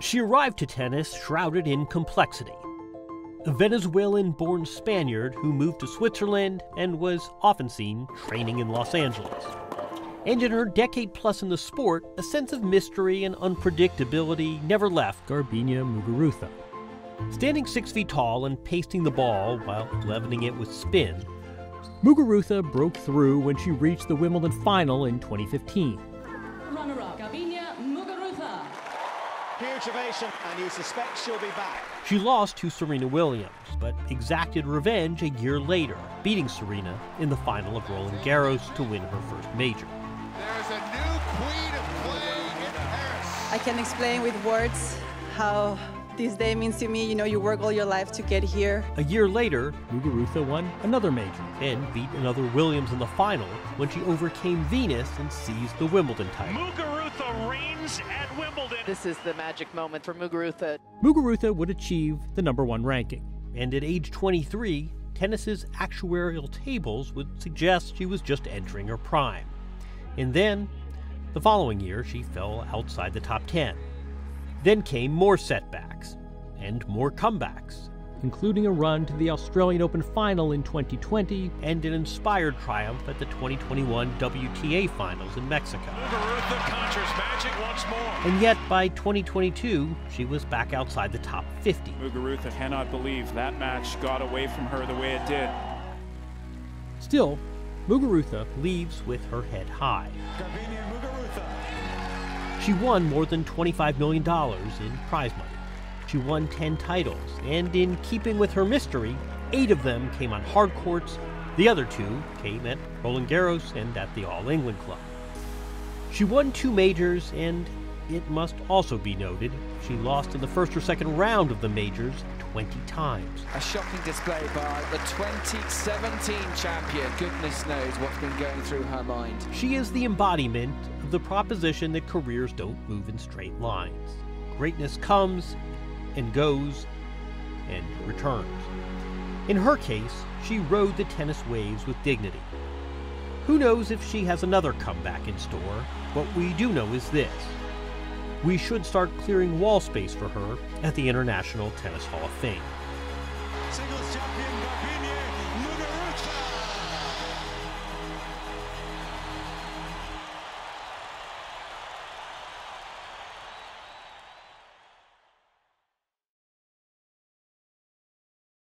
She arrived to tennis shrouded in complexity. A Venezuelan-born Spaniard who moved to Switzerland and was often seen training in Los Angeles. And in her decade plus in the sport, a sense of mystery and unpredictability never left Garbiñe Muguruza. Standing 6 feet tall and pasting the ball while leavening it with spin, Muguruza broke through when she reached the Wimbledon final in 2015. Runner-up, Garbiñe Muguruza. Huge ovation, and you suspect she'll be back. She lost to Serena Williams, but exacted revenge a year later, beating Serena in the final of Roland Garros to win her first major. There's a new queen of play in Paris. I can't explain with words how this day means to me. You know, you work all your life to get here. A year later, Muguruza won another major and beat another Williams in the final when she overcame Venus and seized the Wimbledon title. Muguruza reigns at Wimbledon. This is the magic moment for Muguruza. Muguruza would achieve the #1 ranking. And at age 23, tennis's actuarial tables would suggest she was just entering her prime. And then, the following year, she fell outside the top 10. Then came more setbacks and more comebacks, including a run to the Australian Open final in 2020 and an inspired triumph at the 2021 WTA Finals in Mexico. Muguruza conjures magic once more. And yet, by 2022, she was back outside the top 50. Muguruza cannot believe that match got away from her the way it did. Still, Muguruza leaves with her head high. Garbiñe Muguruza. She won more than $25 million in prize money. She won 10 titles, and in keeping with her mystery, 8 of them came on hard courts. The other 2 came at Roland Garros and at the All England Club. She won 2 majors, and it must also be noted, she lost in the first or second round of the majors 20 times. A shocking display by the 2017 champion. Goodness knows what's been going through her mind. She is the embodiment of the proposition that careers don't move in straight lines. Greatness comes and goes and returns. In her case, she rode the tennis waves with dignity. Who knows if she has another comeback in store? What we do know is this. We should start clearing wall space for her at the International Tennis Hall of Fame.